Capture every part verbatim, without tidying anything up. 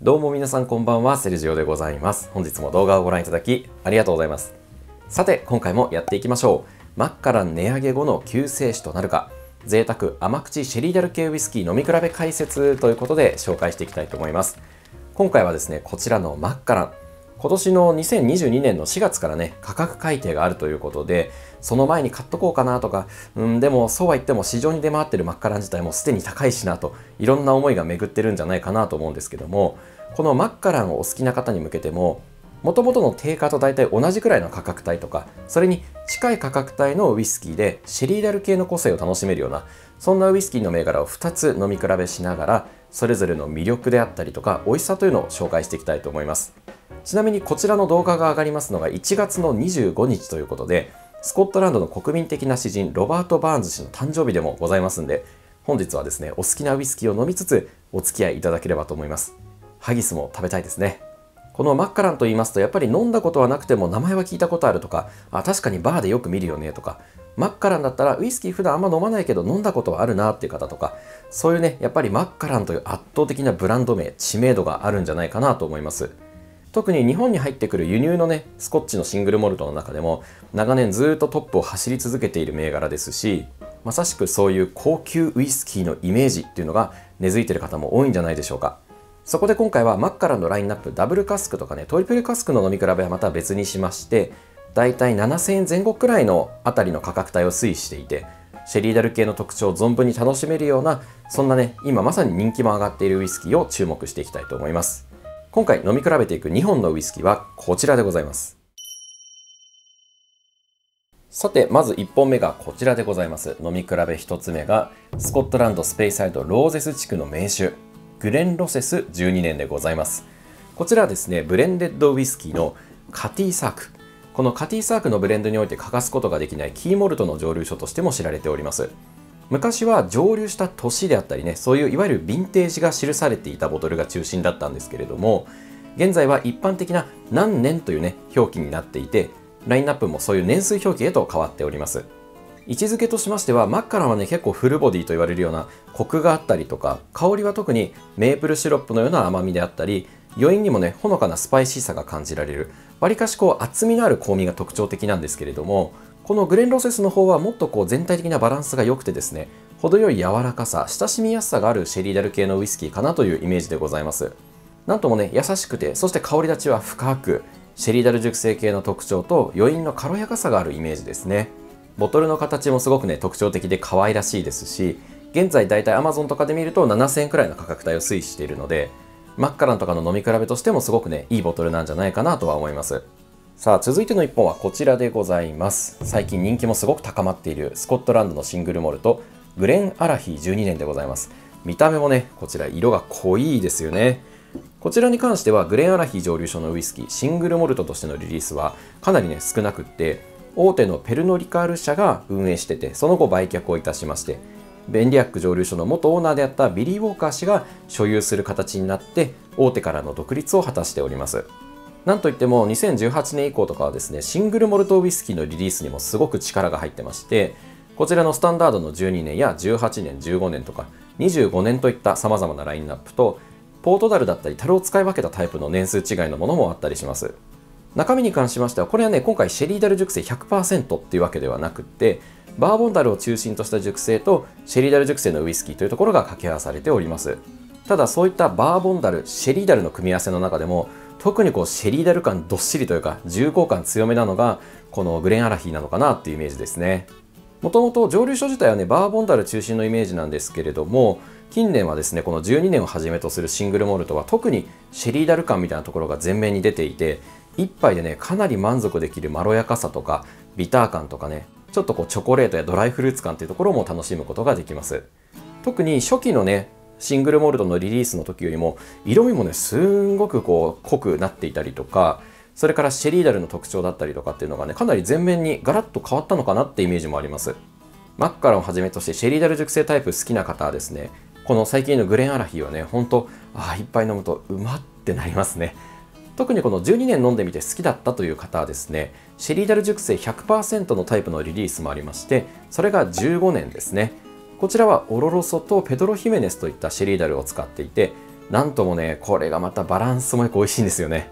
どうも皆さんこんばんは、セルジオでございます。本日も動画をご覧いただきありがとうございます。さて、今回もやっていきましょう。マッカラン値上げ後の救世主となるか、贅沢甘口シェリーダル系ウイスキー飲み比べ解説ということで紹介していきたいと思います。今回はですね、こちらのマッカラン。今年のにせんにじゅうにねんのしがつからね、価格改定があるということで、その前に買っとこうかなとか、うん、でもそうは言っても市場に出回ってるマッカラン自体もすでに高いしなと、いろんな思いが巡ってるんじゃないかなと思うんですけども、このマッカランをお好きな方に向けても、元々の定価と大体同じくらいの価格帯とか、それに近い価格帯のウイスキーでシェリーダル系の個性を楽しめるような、そんなウイスキーの銘柄をふたつ飲み比べしながら、それぞれの魅力であったりとか美味しさというのを紹介していきたいと思います。ちなみにこちらの動画が上がりますのがいちがつのにじゅうごにちということで、スコットランドの国民的な詩人ロバート・バーンズ氏の誕生日でもございますんで、本日はですね、お好きなウイスキーを飲みつつお付き合いいただければと思います。ハギスも食べたいですね。このマッカランと言いますと、やっぱり飲んだことはなくても名前は聞いたことあるとか、あ、確かにバーでよく見るよねとか、マッカランだったらウイスキー普段あんま飲まないけど飲んだことはあるなっていう方とか、そういうね、やっぱりマッカランという圧倒的なブランド名、知名度があるんじゃないかなと思います。特に日本に入ってくる輸入のね、スコッチのシングルモルトの中でも長年ずっとトップを走り続けている銘柄ですし、まさしくそういう高級ウイスキーのイメージっていうのが根付いてる方も多いんじゃないでしょうか。そこで今回はマッカランのラインナップ、ダブルカスクとかね、トリプルカスクの飲み比べはまた別にしまして、だいたいななせんえんぜん後くらいのあたりの価格帯を推移していて、シェリーダル系の特徴を存分に楽しめるような、そんなね、今まさに人気も上がっているウイスキーを注目していきたいと思います。今回飲み比べていくにほんのウイスキーはこちらでございます。さて、まずいっぽんめがこちらでございます。飲み比べひとつめが、スコットランドスペイサイドローゼス地区の名酒、グレンロセスじゅうにねんでございます。こちらはですね、ブレンデッドウイスキーのカティサーク。このカティサークのブレンドにおいて欠かすことができないキーモルトの蒸留所としても知られております。昔は蒸留した年であったりね、そういういわゆるヴィンテージが記されていたボトルが中心だったんですけれども、現在は一般的な何年というね、表記になっていて、ラインナップもそういう年数表記へと変わっております。位置づけとしましては、マッカランはね、結構フルボディと言われるようなコクがあったりとか、香りは特にメープルシロップのような甘みであったり、余韻にもね、ほのかなスパイシーさが感じられる、わりかしこう厚みのある香味が特徴的なんですけれども、このグレンロセスの方はもっとこう全体的なバランスが良くてですね、程よい柔らかさ、親しみやすさがあるシェリーダル系のウイスキーかなというイメージでございます。なんともね、優しくて、そして香り立ちは深く、シェリーダル熟成系の特徴と余韻の軽やかさがあるイメージですね。ボトルの形もすごくね、特徴的で可愛らしいですし、現在だいたい アマゾン とかで見るとななせんえんくらいの価格帯を推移しているので、マッカランとかの飲み比べとしてもすごくね、いいボトルなんじゃないかなとは思います。さあ、続いてのいっぽんはこちらでございます。最近人気もすごく高まっているスコットランドのシングルモルト、グレンアラヒじゅうにねんでございます。見た目もね、こちら色が濃いですよね。こちらに関してはグレンアラヒ蒸留所のウイスキー、シングルモルトとしてのリリースはかなりね、少なくって、大手のペルノリカール社が運営してて、その後売却をいたしまして、ベンリアック蒸留所の元オーナーであったビリー・ウォーカー氏が所有する形になって、大手からの独立を果たしております。なんといってもにせんじゅうはちねん以降とかはですね、シングルモルトウイスキーのリリースにもすごく力が入ってまして、こちらのスタンダードのじゅうにねんやじゅうはちねん、じゅうごねんとかにじゅうごねんといった様々なラインナップと、ポートダルだったり樽を使い分けたタイプの年数違いのものもあったりします。中身に関しましては、これはね、今回シェリーダル熟成 ひゃくパーセント っていうわけではなくって、バーボンダルを中心とした熟成とシェリーダル熟成のウイスキーというところが掛け合わされております。ただそういったバーボンダル、シェリーダルの組み合わせの中でも、特にこうシェリーダル感どっしりというか重厚感強めなのがこのグレンアラヒーなのかなっていうイメージですね。もともと蒸留所自体はね、バーボンダル中心のイメージなんですけれども、近年はですね、このじゅうにねんをはじめとするシングルモルトは特にシェリーダル感みたいなところが前面に出ていて、一杯でね、かなり満足できるまろやかさとかビター感とかね、ちょっとこうチョコレートやドライフルーツ感っていうところも楽しむことができます。特に初期のね、シングルモルトのリリースの時よりも色味もね、すんごくこう濃くなっていたりとか、それからシェリーダルの特徴だったりとかっていうのがね、かなり前面にガラッと変わったのかなってイメージもあります。マッカランをはじめとしてシェリーダル熟成タイプ好きな方はですね、この最近のグレンアラヒーはね、ほんと、ああ、一杯飲むとうまってなりますね。特にこのじゅうにねん飲んでみて好きだったという方はですね、シェリーダル熟成 ひゃくパーセント のタイプのリリースもありまして、それがじゅうごねんですね。こちらはオロロソとペドロヒメネスといったシェリーダルを使っていて、なんともね、これがまたバランスもよく美味しいんですよね。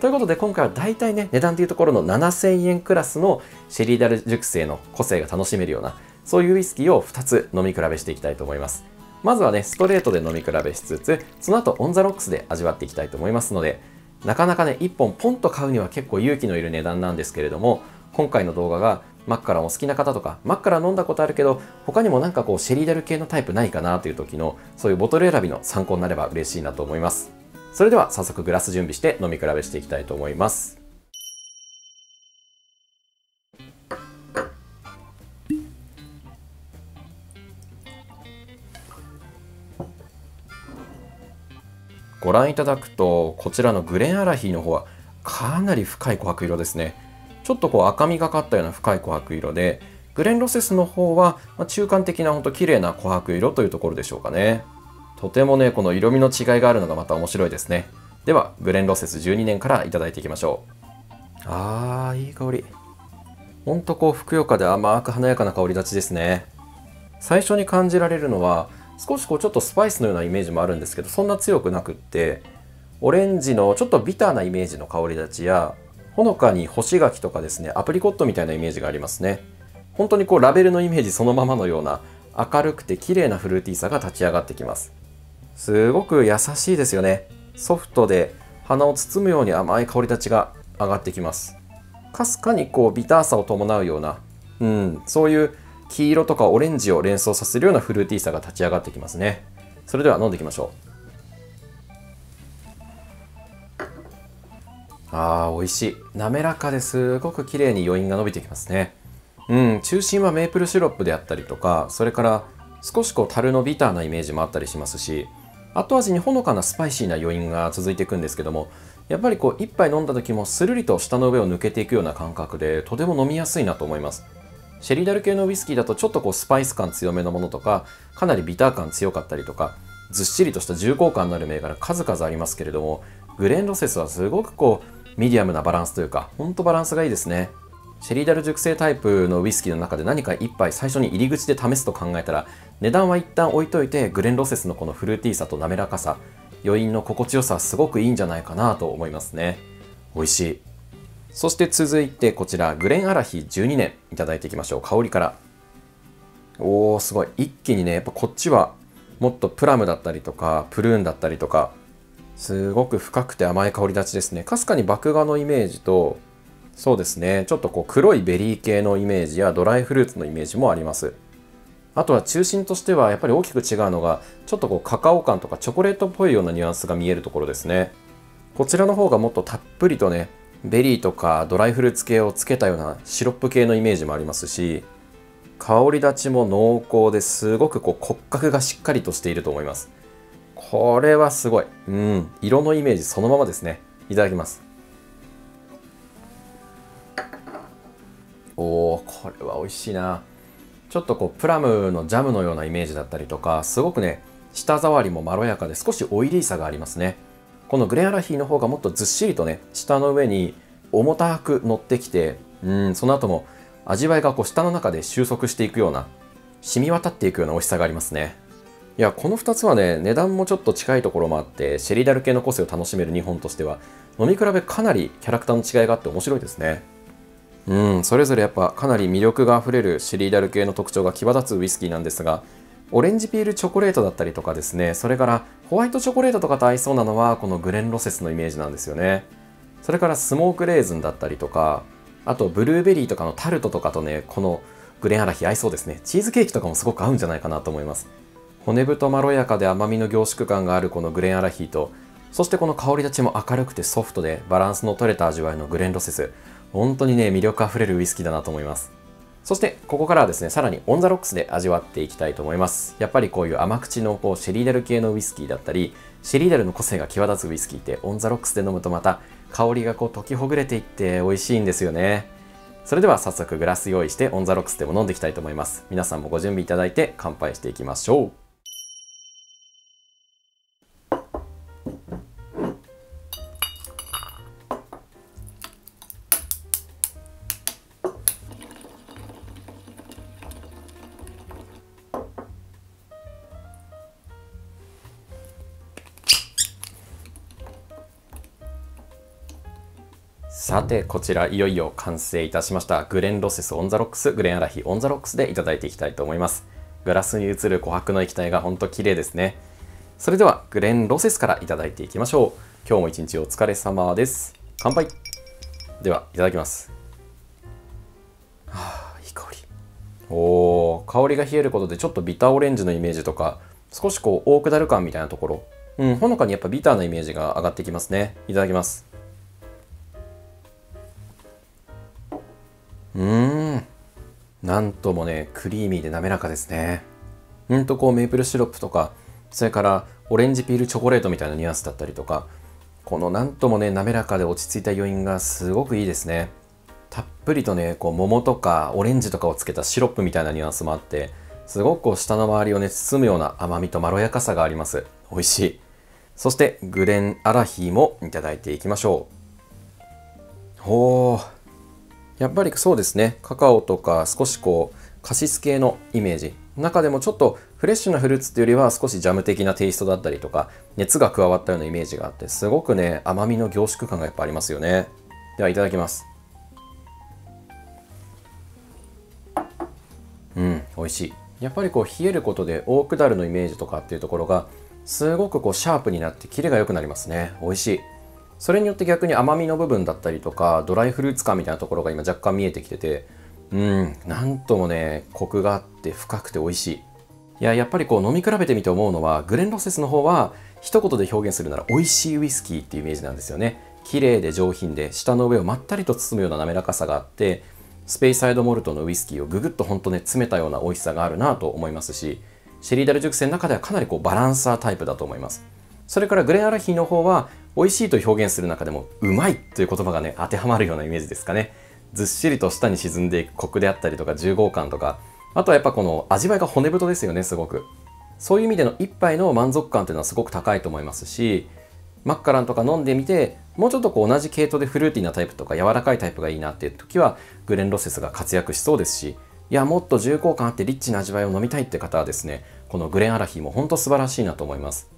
ということで今回は大体ね、値段というところのななせんえんクラスのシェリーダル熟成の個性が楽しめるような、そういうウイスキーをふたつ飲み比べしていきたいと思います。まずはね、ストレートで飲み比べしつつ、その後オンザロックスで味わっていきたいと思いますので、なかなかね、いっぽんポンと買うには結構勇気のいる値段なんですけれども、今回の動画がマッカラも好きな方とか、マッカラ飲んだことあるけど、他にもなんかこうシェリーダル系のタイプないかなという時の、そういうボトル選びの参考になれば嬉しいなと思います。それでは早速グラス準備して飲み比べしていきたいと思います。ご覧いただくと、こちらのグレンアラヒーの方はかなり深い琥珀色ですね。ちょっとこう赤みがかったような深い琥珀色で、グレンロセスの方は中間的なほんと綺麗な琥珀色というところでしょうかね。とてもね、この色味の違いがあるのがまた面白いですね。ではグレンロセスじゅうにねんからいただいていきましょう。あー、いい香り。ほんとこうふくよかで甘く華やかな香り立ちですね。最初に感じられるのは少しこうちょっとスパイスのようなイメージもあるんですけど、そんな強くなくって、オレンジのちょっとビターなイメージの香り立ちや、ほのかに干し柿とかですね、アプリコットみたいなイメージがありますね。本当にこうラベルのイメージそのままのような明るくて綺麗なフルーティーさが立ち上がってきます。すごく優しいですよね。ソフトで鼻を包むように甘い香り立ちが上がってきます。かすかにこうビターさを伴うような、うん、そういう黄色とかオレンジを連想させるようなフルーティーさが立ち上がってきますね。それでは飲んでいきましょう。あー、美味しい。滑らかですごく綺麗に余韻が伸びてきますね。うん、中心はメープルシロップであったりとか、それから少しこう樽のビターなイメージもあったりしますし、後味にほのかなスパイシーな余韻が続いていくんですけども、やっぱりこう一杯飲んだ時もスルリと舌の上を抜けていくような感覚で、とても飲みやすいなと思います。シェリーダル系のウイスキーだとちょっとこうスパイス感強めのものとか、かなりビター感強かったりとか、ずっしりとした重厚感のある銘柄数々ありますけれども、グレンロセスはすごくこうミディアムなバランスというか、ほんとバランスがいいですね。シェリーダル熟成タイプのウイスキーの中で何かいっぱい最初に入り口で試すと考えたら、値段は一旦置いといて、グレンロセスのこのフルーティーさと滑らかさ、余韻の心地よさはすごくいいんじゃないかなと思いますね。美味しい。そして続いてこちらグレンアラヒじゅうにねんいただいていきましょう。香りから。おー、すごい。一気にね、やっぱこっちはもっとプラムだったりとかプルーンだったりとか、すごく深くて甘い香り立ちですね。かすかに麦芽のイメージと、そうですね、ちょっとこう黒いベリー系のイメージやドライフルーツのイメージもあります。あとは中心としてはやっぱり大きく違うのが、ちょっとこうカカオ感とかチョコレートっぽいようなニュアンスが見えるところですね。こちらの方がもっとたっぷりとね、ベリーとかドライフルーツ系をつけたようなシロップ系のイメージもありますし、香り立ちも濃厚で、すごくこう骨格がしっかりとしていると思います。これはすごい。うん、色のイメージそのままですね。いただきます。おお、これは美味しいな。ちょっとこうプラムのジャムのようなイメージだったりとか、すごくね、舌触りもまろやかで少しオイリーさがありますね。このグレンアラヒーの方がもっとずっしりとね、舌の上に重たく乗ってきて、うん、その後も味わいがこう舌の中で収束していくような、染み渡っていくような美味しさがありますね。いや、このふたつはね、値段もちょっと近いところもあって、シェリーダル系の個性を楽しめるにほんとしては、飲み比べかなりキャラクターの違いがあって面白いですね。うん、それぞれやっぱかなり魅力があふれるシェリーダル系の特徴が際立つウイスキーなんですが、オレンジピールチョコレートだったりとかですね、それからホワイトチョコレートとかと合いそうなのは、このグレンロセスのイメージなんですよね。それからスモークレーズンだったりとか、あとブルーベリーとかのタルトとかとね、このグレンアラヒ合いそうですね。チーズケーキとかもすごく合うんじゃないかなと思います。骨太まろやかで甘みの凝縮感があるこのグレンアラヒと、そしてこの香り立ちも明るくてソフトでバランスの取れた味わいのグレンロセス、本当にね、魅力あふれるウイスキーだなと思います。そしてここからはですね、さらにオンザロックスで味わっていきたいと思います。やっぱりこういう甘口のこうシェリーダル系のウイスキーだったり、シェリーダルの個性が際立つウイスキーって、オンザロックスで飲むとまた香りがこう溶きほぐれていって美味しいんですよね。それでは早速グラス用意して、オンザロックスでも飲んでいきたいと思います。皆さんもご準備いただいて乾杯していきましょう。さて、こちらいよいよ完成いたしましたグレン・ロセス・オン・ザ・ロックス、グレン・アラヒ・オン・ザ・ロックスでいただいていきたいと思います。グラスに映る琥珀の液体がほんと綺麗ですね。それではグレン・ロセスからいただいていきましょう。今日も一日お疲れ様です。乾杯。では、いただきます。はあ、いい香り。おー、香りが冷えることでちょっとビターオレンジのイメージとか、少しこう、オークダル感みたいなところ、うん、ほのかにやっぱビターなイメージが上がってきますね。いただきます。うーん、なんともね、クリーミーで滑らかですね。うんとこう、メープルシロップとか、それからオレンジピールチョコレートみたいなニュアンスだったりとか、このなんともね、滑らかで落ち着いた余韻がすごくいいですね。たっぷりとね、こう桃とかオレンジとかをつけたシロップみたいなニュアンスもあって、すごくこう舌の周りをね、包むような甘みとまろやかさがあります。美味しい。そしてグレン・アラヒもいただいていきましょう。おー、やっぱりそうですね、カカオとか少しこうカシス系のイメージ、中でもちょっとフレッシュなフルーツっていうよりは少しジャム的なテイストだったりとか、熱が加わったようなイメージがあって、すごくね、甘みの凝縮感がやっぱありますよね。ではいただきます。うん、美味しい。やっぱりこう冷えることでオークダルのイメージとかっていうところがすごくこうシャープになって、キレが良くなりますね。美味しい。それによって逆に甘みの部分だったりとか、ドライフルーツ感みたいなところが今若干見えてきてて、うん、なんともね、コクがあって深くて美味しい。いや、やっぱりこう飲み比べてみて思うのは、グレン・ロセスの方は一言で表現するなら美味しいウイスキーっていうイメージなんですよね。綺麗で上品で、舌の上をまったりと包むような滑らかさがあって、スペイサイドモルトのウイスキーをググッとほんとね、詰めたような美味しさがあるなと思いますし、シェリーダル熟成の中ではかなりこうバランサータイプだと思います。それからグレン・アラヒの方は美味しいと表現する中でも、うまいという言葉がね、当てはまるようなイメージですかね。ずっしりと舌に沈んでいくコクであったりとか、重厚感とか、あとはやっぱこの味わいが骨太ですよね、すごく。そういう意味での一杯の満足感というのはすごく高いと思いますし、マッカランとか飲んでみて、もうちょっとこう同じ系統でフルーティーなタイプとか柔らかいタイプがいいなっていう時はグレン・ロセスが活躍しそうですし、いや、もっと重厚感あってリッチな味わいを飲みたいって方はですね、このグレン・アラヒも本当素晴らしいなと思います。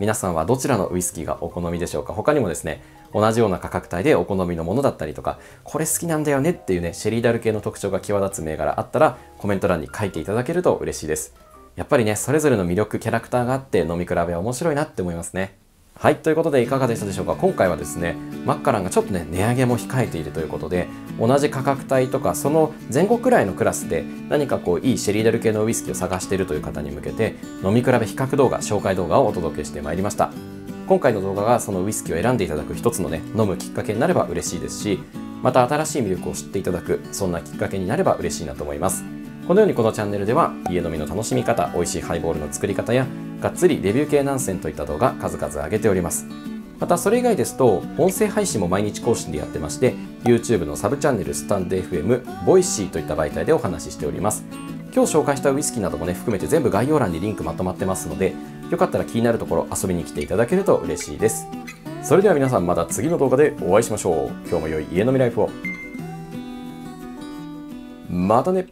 皆さんはどちらのウイスキーがお好みでしょうか。他にもですね、同じような価格帯でお好みのものだったりとか、これ好きなんだよねっていうね、シェリーダル系の特徴が際立つ銘柄あったら、コメント欄に書いていただけると嬉しいです。やっぱりね、それぞれの魅力、キャラクターがあって飲み比べは面白いなって思いますね。はい、ということでいかがでしたでしょうか。今回はですね、マッカランがちょっとね、値上げも控えているということで、同じ価格帯とかその前後くらいのクラスで何かこういいシェリーダル系のウイスキーを探しているという方に向けて、飲み比べ比較動画、紹介動画をお届けしてまいりました。今回の動画がそのウイスキーを選んでいただく一つのね、飲むきっかけになれば嬉しいですし、また新しい魅力を知っていただく、そんなきっかけになれば嬉しいなと思います。このようにこのチャンネルでは、家飲みの楽しみ方、美味しいハイボールの作り方や、がっつりレビュー系何選といった動画、数々上げております。またそれ以外ですと、音声配信も毎日更新でやってまして、YouTube のサブチャンネル、スタンド エフエム、Voicy といった媒体でお話ししております。今日紹介したウイスキーなどもね、含めて全部概要欄にリンクまとまってますので、よかったら気になるところ遊びに来ていただけると嬉しいです。それでは皆さん、また次の動画でお会いしましょう。今日も良い家飲みライフを。またね。